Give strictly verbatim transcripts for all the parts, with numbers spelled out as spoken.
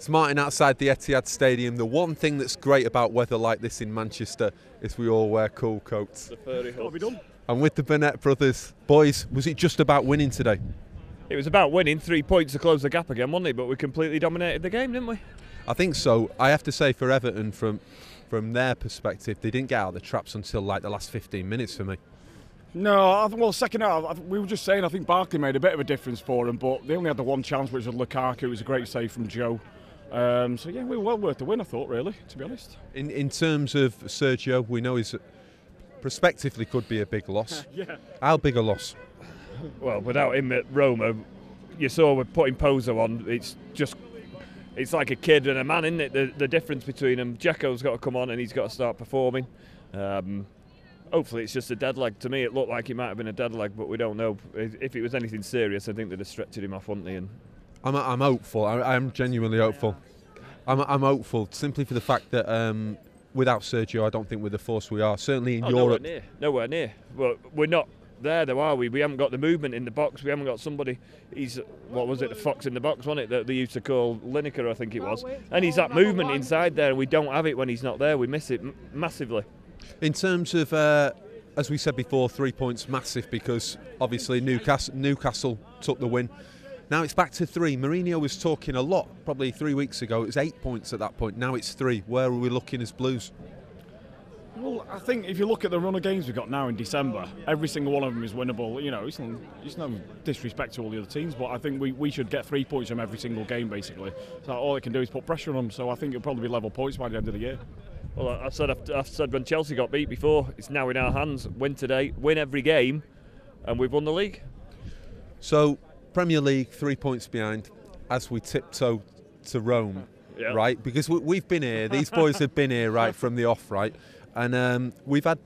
Smarting outside the Etihad Stadium. The one thing that's great about weather like this in Manchester is we all wear cool coats. The furry hood. And with the Burnett brothers, boys, was it just about winning today? It was about winning, three points to close the gap again, wasn't it? But we completely dominated the game, didn't we? I think so. I have to say, for Everton, from from their perspective, they didn't get out of the traps until like the last fifteen minutes for me. No, I think, well, second half, we were just saying, I think Barkley made a bit of a difference for them, but they only had the one chance, which was Lukaku. It was a great save from Joe. Um, so, yeah, we were well worth the win, I thought, really, to be honest. In in terms of Sergio, we know he's prospectively could be a big loss. Yeah. How big a loss? Well, without him at Roma, you saw we're putting Pozo on. It's just, it's like a kid and a man, isn't it? The, the difference between them. Dzeko's got to come on and he's got to start performing. Um, Hopefully it's just a dead leg. To me, it looked like it might have been a dead leg, but we don't know. If it was anything serious, I think they'd have stretched him off, wouldn't they? And I'm, I'm hopeful. I'm genuinely hopeful. I'm, I'm hopeful simply for the fact that um, without Sergio, I don't think we're the force we are. Certainly in oh, Europe. Nowhere near. Nowhere near. Well, we're not there, though, are we? We haven't got the movement in the box. We haven't got somebody. He's, what was it, the fox in the box, wasn't it, that they used to call Lineker, I think it was. And he's that movement inside there. We don't have it when he's not there. We miss it massively. In terms of, uh, as we said before, three points massive because obviously Newcastle, Newcastle took the win. Now it's back to three. Mourinho was talking a lot probably three weeks ago. It was eight points at that point. Now it's three. Where are we looking as Blues? Well, I think if you look at the run of games we've got now in December, every single one of them is winnable. You know, it's, it's no disrespect to all the other teams, but I think we, we should get three points from every single game, basically. So all it can do is put pressure on them. So I think it'll probably be level points by the end of the year. Well, I've said, I've said when Chelsea got beat before, it's now in our hands. Win today, win every game, and we've won the league. So, Premier League, three points behind as we tiptoe to Rome, yeah. Right? Because we, we've been here, these boys have been here right from the off, right? And um, we've had,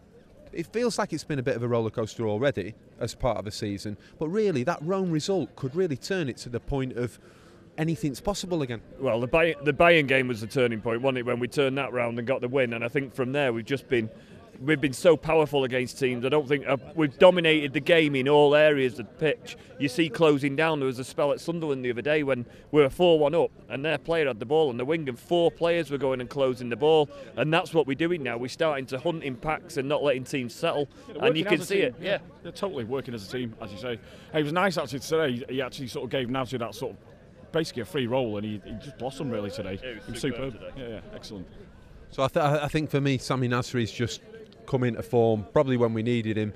it feels like it's been a bit of a roller coaster already as part of a season, but really that Rome result could really turn it to the point of anything's possible again. Well, the Bay the Bayern game was the turning point, wasn't it, when we turned that round and got the win? And I think from there we've just been we've been so powerful against teams. I don't think uh, we've dominated the game in all areas of the pitch. You see closing down. There was a spell at Sunderland the other day when we were four one up and their player had the ball on the wing and four players were going and closing the ball, and that's what we're doing now. We're starting to hunt in packs and not letting teams settle, yeah, and you can see it. Yeah, they're totally working as a team, as you say. Hey, it was nice actually today. He actually sort of gave Nasser that sort of basically a free roll, and he, he just blossomed really today. Yeah, he was superb. Today. Yeah, yeah, excellent. So I, th I think for me, Sami Nasri's just come into form, probably when we needed him.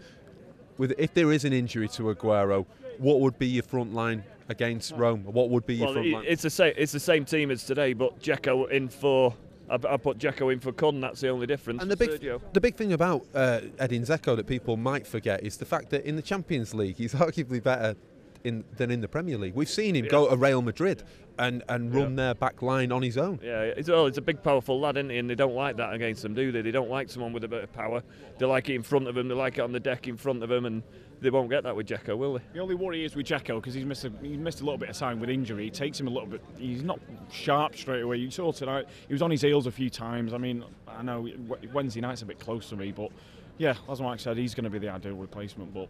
With if there is an injury to Aguero, what would be your front line against Rome? What would be your well, front line? It's the same. It's the same team as today, but Dzeko in for. I, I put Dzeko in for Kun. That's the only difference. And the big, Sergio. the big thing about uh, Edin Dzeko that people might forget is the fact that in the Champions League, he's arguably better. In, than in the Premier League. We've seen him yeah. go to Real Madrid and, and run yeah. their back line on his own. Yeah, it's, well, it's a big powerful lad, isn't he? And they don't like that against them, do they? They don't like someone with a bit of power. They like it in front of them, they like it on the deck in front of them, and they won't get that with Dzeko, will they? The only worry is with Dzeko, because he's missed a, he missed a little bit of time with injury. It takes him a little bit, he's not sharp straight away. You saw tonight, he was on his heels a few times. I mean, I know Wednesday night's a bit close to me, but yeah, as Mike said, he's going to be the ideal replacement, but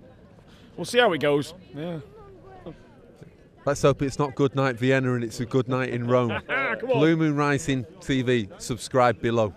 we'll see how it goes. Yeah. Let's hope it's not good night Vienna and it's a good night in Rome. Blue Moon Rising T V, subscribe below.